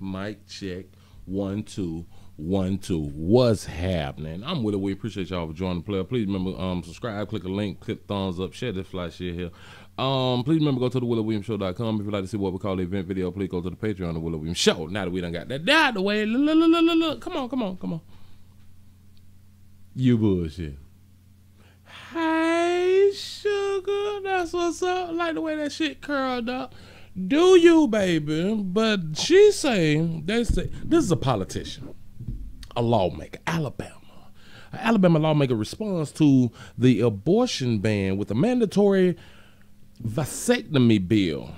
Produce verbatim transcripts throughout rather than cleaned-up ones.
mic check, one, two, one, two. What's happening? I'm Willie. We appreciate y'all for joining the player. Please remember, um, subscribe, click a link, click thumbs up, share this fly shit here. Um, please remember, go to the Willie Williams Show dot com. If you'd like to see what we call the event video, please go to the Patreon, the Willie Williams Show. Now that we done got that out the way, look, look, look, look, look. Come on, come on, come on. You bullshit. Hey, sugar, that's what's up. Like the way that shit curled up. Do you, baby? But she saying, they say, this is a politician, a lawmaker, Alabama. An Alabama lawmaker responds to the abortion ban with a mandatory vasectomy bill.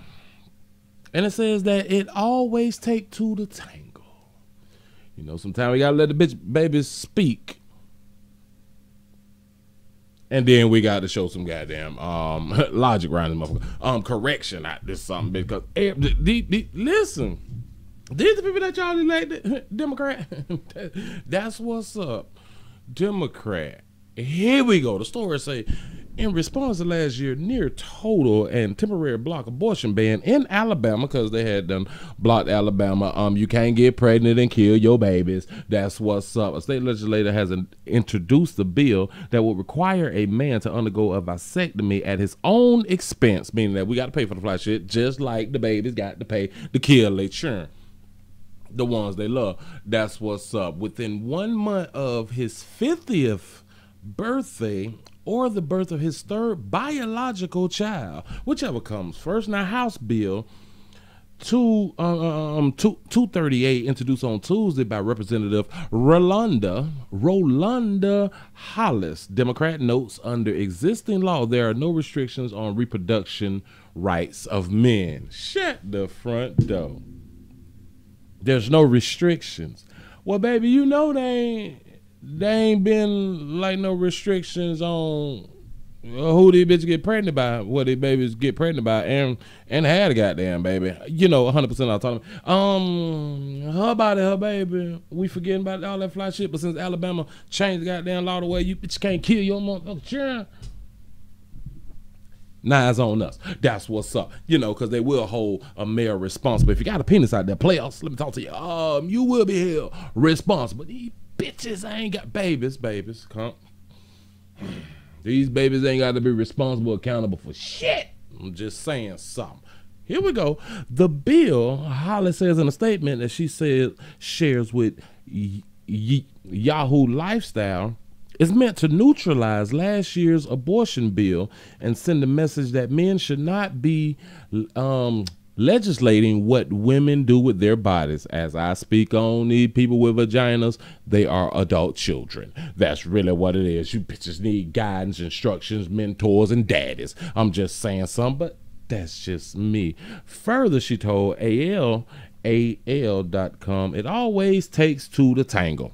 And it says that it always take two to tango. You know, sometimes we gotta let the bitch babies speak. And then we got to show some goddamn um, logic around this motherfucker. Um, correction out this something, because eh, the, the, the, listen, these the people that y'all elected, Democrat. That's what's up, Democrat. Here we go. The story say, in response to last year, near total and temporary block abortion ban in Alabama, because they had done blocked Alabama. Um, you can't get pregnant and kill your babies. That's what's up. A state legislator has an, introduced a bill that would require a man to undergo a vasectomy at his own expense, meaning that we got to pay for the fly shit, just like the babies got to pay to kill their children, the ones they love. That's what's up. Within one month of his fiftieth birthday, or the birth of his third biological child, whichever comes first. Now, House Bill two, um, two, two thirty-eight, introduced on Tuesday by Representative Rolanda, Rolanda Hollis, Democrat, notes under existing law, there are no restrictions on reproduction rights of men. Shut the front door. There's no restrictions. Well, baby, you know they ain't. There ain't been like no restrictions on who these bitches get pregnant by, what these babies get pregnant by, and and had a goddamn baby. You know, one hundred percent autonomy. Um, her body, her baby. We forgetting about all that fly shit. But since Alabama changed the goddamn law the way you bitch can't kill your motherfucking children, now it's on us. That's what's up. You know, because they will hold a male responsible. If you got a penis out there, playoffs, let me talk to you. Um, you will be held responsible. Bitches ain't got babies, babies. Come. These babies ain't got to be responsible, accountable for shit. I'm just saying something. Here we go. The bill, Holly says in a statement that she said shares with y y Yahoo Lifestyle, is meant to neutralize last year's abortion bill and send a message that men should not be um, legislating what women do with their bodies. As I speak on these people with vaginas, they are adult children. That's really what it is. You bitches need guidance, instructions, mentors, and daddies. I'm just saying something, but that's just me. Further, she told A L A L dot com, it always takes two to tangle.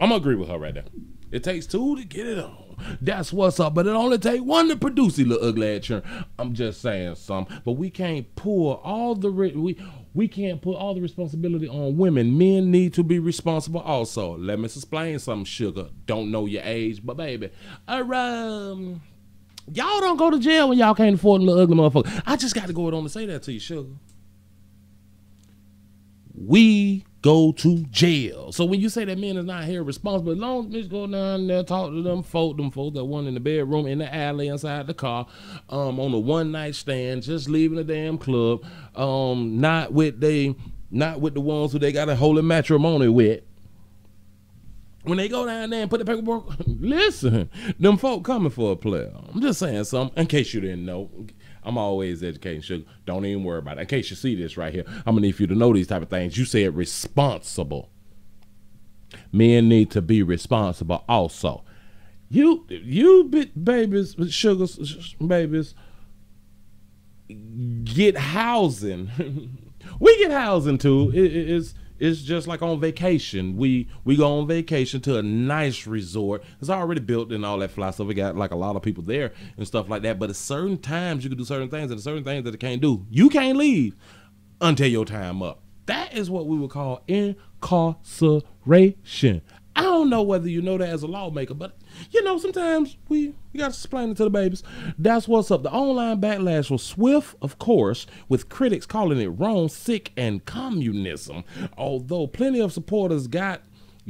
I'm gonna agree with her right there. It takes two to get it on. That's what's up, but it only take one to produce these little ugly ass children. I'm just saying something, but we can't pull all the re we we can't put all the responsibility on women. Men need to be responsible also. Let me explain something, sugar. Don't know your age, but baby, uh, um, y'all don't go to jail when y'all can't afford a little ugly motherfucker. I just got to go on and say that to you, sugar. We go to jail. So when you say that men is not here responsible, as long as bitch go down there, talk to them folk, them folks that one in the bedroom, in the alley, inside the car, um, on a one night stand, just leaving the damn club, um, not with they, not with the ones who they got a holy matrimony with. When they go down there and put the paperwork, listen, them folk coming for a player. I'm just saying something in case you didn't know. I'm always educating, sugar. Don't even worry about it. In case you see this right here, I'm gonna need for you to know these type of things. You said responsible. Men need to be responsible also. You, you bit babies, sugars, babies, get housing. We get housing too. It, it, it's it's just like on vacation. We we go on vacation to a nice resort. It's already built and all that fly stuff. We got like a lot of people there and stuff like that. But at certain times you can do certain things, and certain things that it can't do. You can't leave until your time up. That is what we would call incarceration. I don't know whether you know that as a lawmaker, but you know, sometimes we, we got to explain it to the babies. That's what's up. The online backlash was swift, of course, with critics calling it wrong, sick, and communism, although plenty of supporters got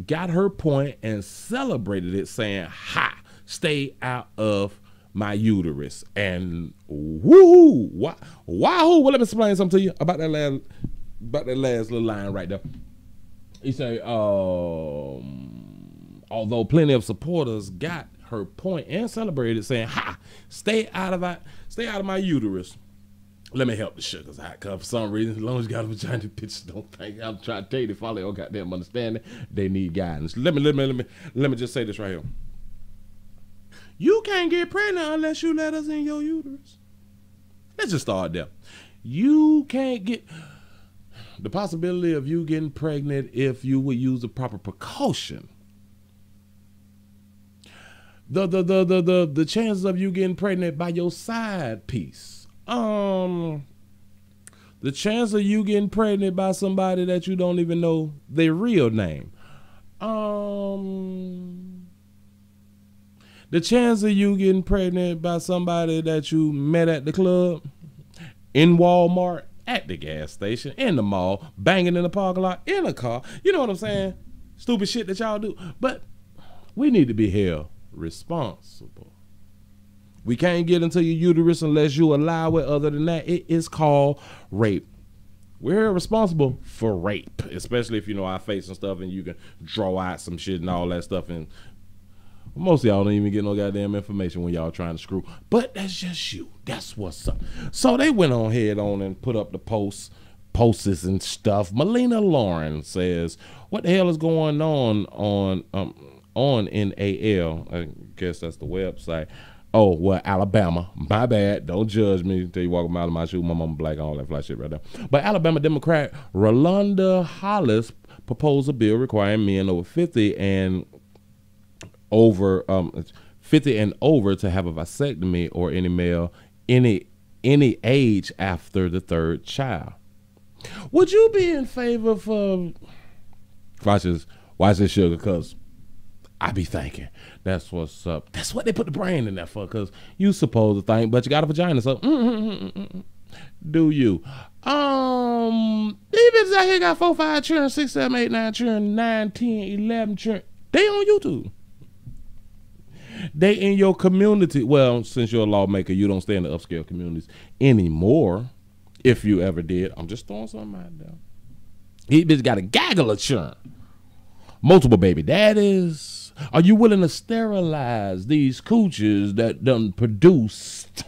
got her point and celebrated it, saying, ha, stay out of my uterus. And woohoo, wah, wahoo. Well, let me explain something to you about that last, about that last little line right there. He said, um, although plenty of supporters got her point and celebrated, saying, ha, stay out of my, stay out of my uterus. Let me help the sugars out, cause for some reason, as long as you got a vagina, bitches don't think I'm trying to tell you, they follow your goddamn understanding. They need guidance. Let me, let me, let me, let me just say this right here. You can't get pregnant unless you let us in your uterus. Let's just start there. You can't get, the possibility of you getting pregnant if you would use the proper precaution. The, the, the, the, the, the chances of you getting pregnant by your side piece. Um, the chance of you getting pregnant by somebody that you don't even know their real name. Um, the chance of you getting pregnant by somebody that you met at the club, in Walmart, at the gas station, in the mall, banging in the parking lot, in a car. You know what I'm saying? Stupid shit that y'all do. But we need to be held responsible. We can't get into your uterus unless you allow it. Other than that, it is called rape. We're responsible for rape, especially if you know our face and stuff, and you can draw out some shit and all that stuff. And most of y'all don't even get no goddamn information when y'all trying to screw. But that's just you. That's what's up. So they went on head on and put up the posts, posts and stuff. Melina Lauren says, "What the hell is going on on um, on N A L? I guess that's the website." Oh, well, Alabama, my bad. Don't judge me until you walk a mile in my shoe. My mama black, all that fly shit right there. But Alabama Democrat Rolanda Hollis proposed a bill requiring men over fifty and over um, fifty and over to have a vasectomy or any male any any age after the third child. Would you be in favor for? Watch this, watch this, sugar, cause I be thinking. That's what's up. That's what they put the brain in there for, because you supposed to think, but you got a vagina, so mm-hmm. Do you? Um, these bitches out here got four, five children, six, seven, eight, nine children, nine, ten, eleven children. They on YouTube. They in your community. Well, since you're a lawmaker, you don't stay in the upscale communities anymore. If you ever did, I'm just throwing something out there. These bitches got a gaggle of children. Multiple baby daddies. Are you willing to sterilize these cooches that done produced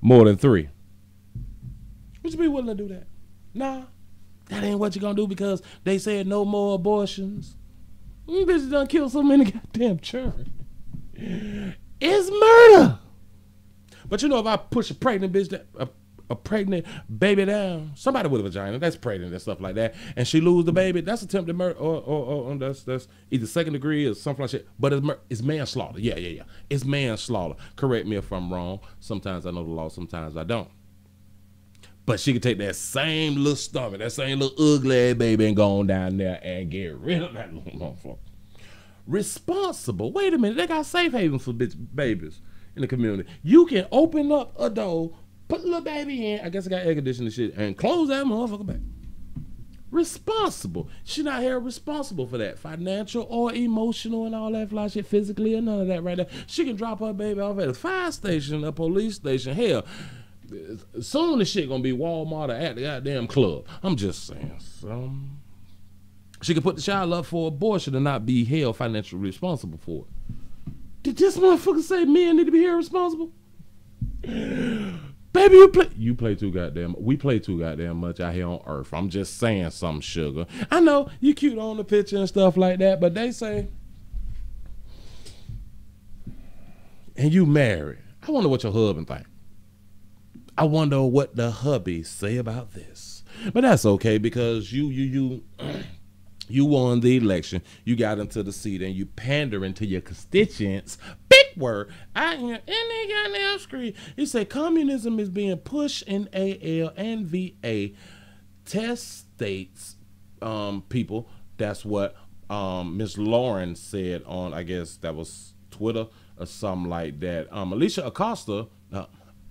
more than three? Would you be willing to do that? Nah, that ain't what you're gonna do, because they said no more abortions. Mm, bitches done killed so many goddamn children. It's murder. But you know, if I push a pregnant bitch that a, a pregnant baby down, somebody with a vagina that's pregnant and stuff like that, and she lose the baby, that's attempted murder, or, or, or that's that's either second degree or something like shit. But it's, it's manslaughter. Yeah, yeah, yeah. It's manslaughter. Correct me if I'm wrong. Sometimes I know the law, sometimes I don't. But she could take that same little stomach, that same little ugly ass baby, and go on down there and get rid of that little motherfucker. Responsible. Wait a minute. They got safe haven for bitch babies in the community. You can open up a door, put the little baby in, I guess I got air conditioning and shit, and close that motherfucker back. Responsible. She not here responsible for that. Financial or emotional and all that fly shit, physically or none of that right there. She can drop her baby off at a fire station, a police station. Hell, soon this shit gonna be Walmart or at the goddamn club. I'm just saying, so. She can put the child up for abortion and not be held financially responsible for it. Did this motherfucker say men need to be held responsible? Baby, you play you play too goddamn we play too goddamn much out here on earth. I'm just saying something, sugar. I know you cute on the picture and stuff like that, but they say, and you married. I wonder what your husband think. I wonder what the hubby say about this. But that's okay, because you you you you won the election. You got into the seat and you pandering to your constituents. Word, I hear any goddamn screen. He said communism is being pushed in A L and V A. Test states, um, people. That's what um, Miss Lauren said on, I guess that was Twitter or something like that. Um, Alicia Acosta, uh,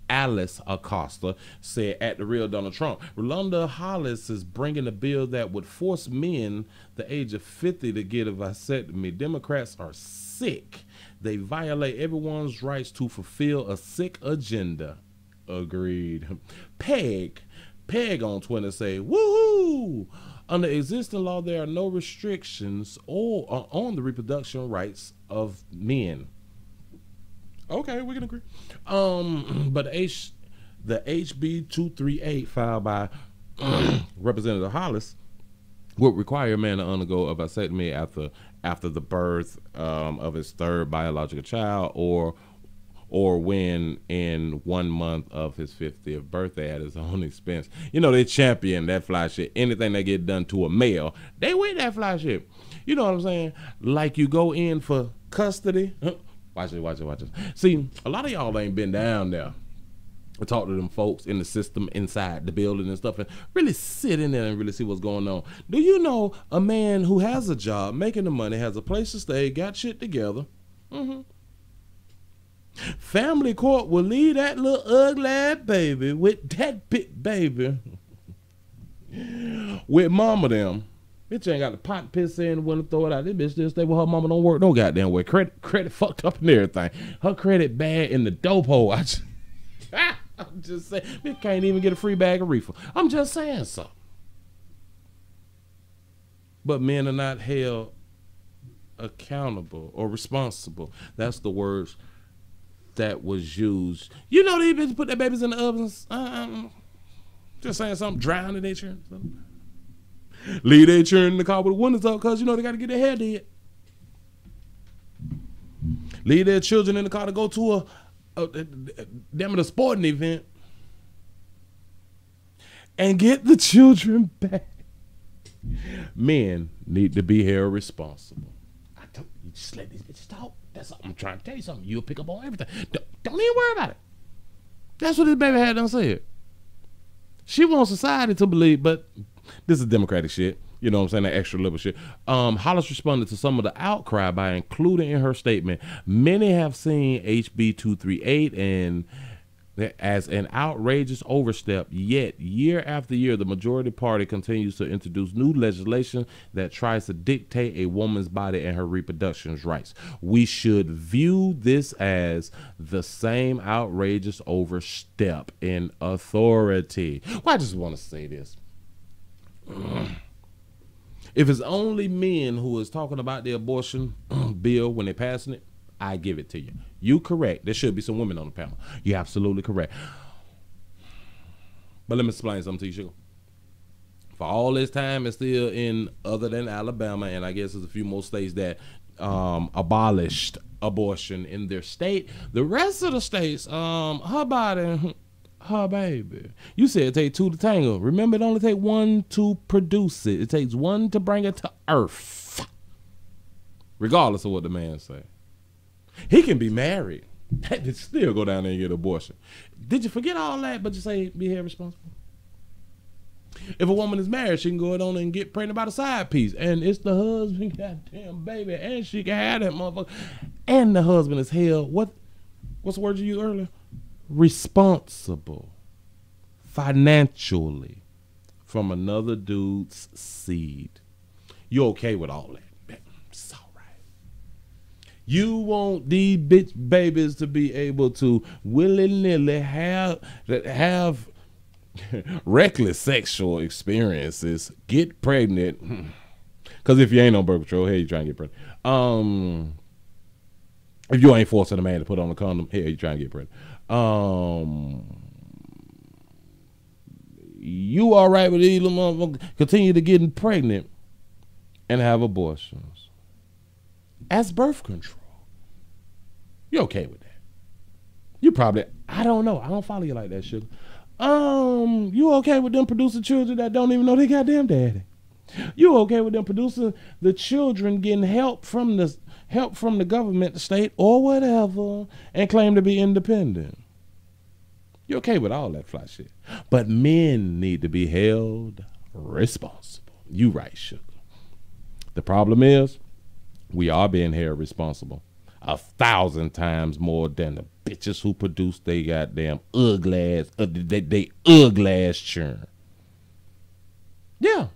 Alice Acosta said, at the real Donald Trump, Rolanda Hollis is bringing a bill that would force men the age of fifty to get a vasectomy. Democrats are sick. They violate everyone's rights to fulfill a sick agenda. Agreed. Peg, Peg on Twitter say, woohoo! Under existing law, there are no restrictions or uh, on the reproduction rights of men. Okay, we can agree. Um, but H, the H B two thirty-eight filed by Representative Hollis would require a man to undergo a vasectomy after after the birth um, of his third biological child, or or when in one month of his fiftieth birthday at his own expense. You know, they champion that fly shit. Anything that get done to a male, they win that fly shit. You know what I'm saying? Like, you go in for custody. Watch it, watch it, watch it. See, a lot of y'all ain't been down there. I talk to them folks in the system, inside the building and stuff, and really sit in there and really see what's going on. Do you know a man who has a job, making the money, has a place to stay, got shit together? Mm-hmm. Family court will leave that little ugly baby with that big baby with mama them. Bitch ain't got the pot piss in, wouldn't throw it out. This bitch just stay with her mama, don't work no goddamn way. Credit, credit fucked up and everything. Her credit bad in the dope hole. I just, I'm just saying, bitch can't even get a free bag of reefer. I'm just saying so. But men are not held accountable or responsible. That's the words that was used. You know, these bitches put their babies in the ovens. Um, just saying something, drowning their children. Something. Leave their children in the car with the windows up because, you know, they got to get their hair did. Leave their children in the car to go to a, a, a, a damn it, a sporting event. And get the children back. Men need to be held responsible. I don't, you just let these bitches talk. That's all. I'm trying to tell you something. You'll pick up on everything. Don't, don't even worry about it. That's what this baby had done said. She wants society to believe, but this is Democratic shit. You know what I'm saying? That extra liberal shit. Um, Hollis responded to some of the outcry by including in her statement, many have seen H B two thirty-eight and as an outrageous overstep, yet year after year, the majority party continues to introduce new legislation that tries to dictate a woman's body and her reproduction rights. We should view this as the same outrageous overstep in authority. Well, I just want to say this. If it's only men who is talking about the abortion bill when they're passing it, I give it to you. You correct. There should be some women on the panel. You're absolutely correct. But let me explain something to you, Sugar. For all this time, it's still in other than Alabama, and I guess there's a few more states that um, abolished abortion in their state. The rest of the states, um, her body, her baby. You said it takes two to tango. Remember, it only takes one to produce it. It takes one to bring it to earth. Regardless of what the man say. He can be married. That did still go down there and get an abortion. Did you forget all that, but you say be held responsible? If a woman is married, she can go on and get pregnant by the side piece. And it's the husband, goddamn baby, and she can have that motherfucker. And the husband is held, what, what's the word you used earlier? Responsible. Financially. From another dude's seed. You okay with all that? So. You want these bitch babies to be able to willy-nilly have have reckless sexual experiences, get pregnant. Cause if you ain't on birth control, hell, you trying to get pregnant. Um, if you ain't forcing a man to put on a condom, hell, you trying to get pregnant. Um, you all right with these little motherfuckers continue to getting pregnant and have abortions. That's birth control. You okay with that? You probably, I don't know. I don't follow you like that, Sugar. Um, you okay with them producing children that don't even know they goddamn daddy? You okay with them producing the children getting help from the help from the government, the state, or whatever, and claim to be independent? You okay with all that fly shit? But men need to be held responsible. You right, Sugar. The problem is we are being held responsible a thousand times more than the bitches who produce they goddamn ugly ass, uh, they, they ugly ass churn. Yeah.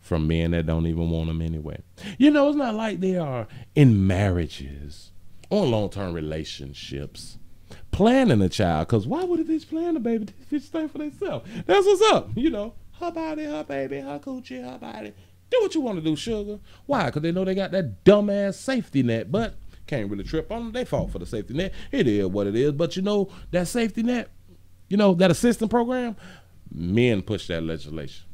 From men that don't even want them anyway. You know, it's not like they are in marriages or long-term relationships planning a child, because why would they plan a baby? They stay for themselves. That's what's up. You know, her body, her baby, her coochie, her body. Do what you want to do, sugar. Why? Because they know they got that dumbass safety net, but can't really trip on them. They fall for the safety net. It is what it is, but you know, that safety net, you know, that assistance program, men push that legislation.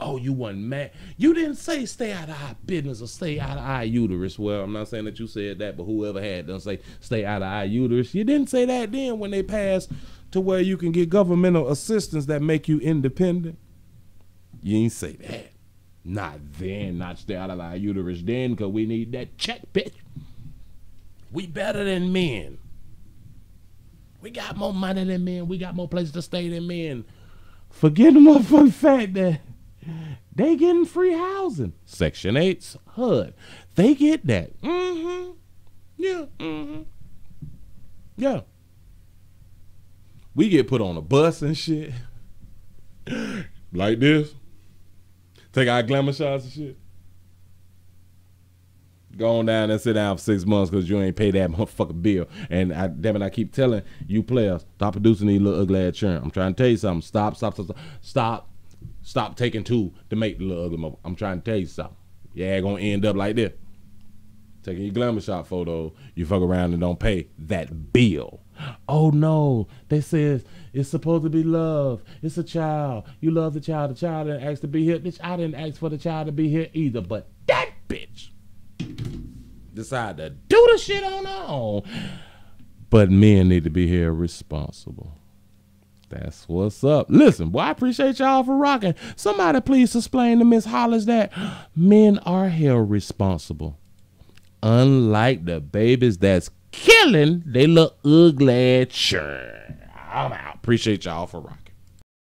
Oh, you wasn't mad. You didn't say stay out of our business or stay out of our uterus. Well, I'm not saying that you said that, but whoever had done say stay out of our uterus. You didn't say that then when they passed to where you can get governmental assistance that make you independent. You ain't say that. Not then, not stay out of our uterus then, because we need that check, bitch. We better than men. We got more money than men. We got more places to stay than men. Forget the motherfucking fact that they getting free housing. Section eight's H U D. They get that. Mm-hmm. Yeah. Mm-hmm. Yeah. We get put on a bus and shit. Like this. Take our glamour shots and shit. Go on down and sit down for six months because you ain't pay that motherfucking bill. And I, damn it, I keep telling you players, stop producing these little ugly ass churn. I'm trying to tell you something. Stop, stop, stop, stop. Stop. Stop taking two to make the little ugly mother. I'm trying to tell you something. Yeah, gonna end up like this. Taking your glamour shot photo, you fuck around and don't pay that bill. Oh no, they says it's supposed to be love. It's a child. You love the child. The child didn't ask to be here. Bitch, I didn't ask for the child to be here either. But that bitch decided to do the shit on her own. But men need to be here responsible. That's what's up. Listen, boy, I appreciate y'all for rocking. Somebody please explain to Miss Hollis that men are held responsible. Unlike the babies that's killing, they look ugly. Sure. I'm out. Appreciate y'all for rocking.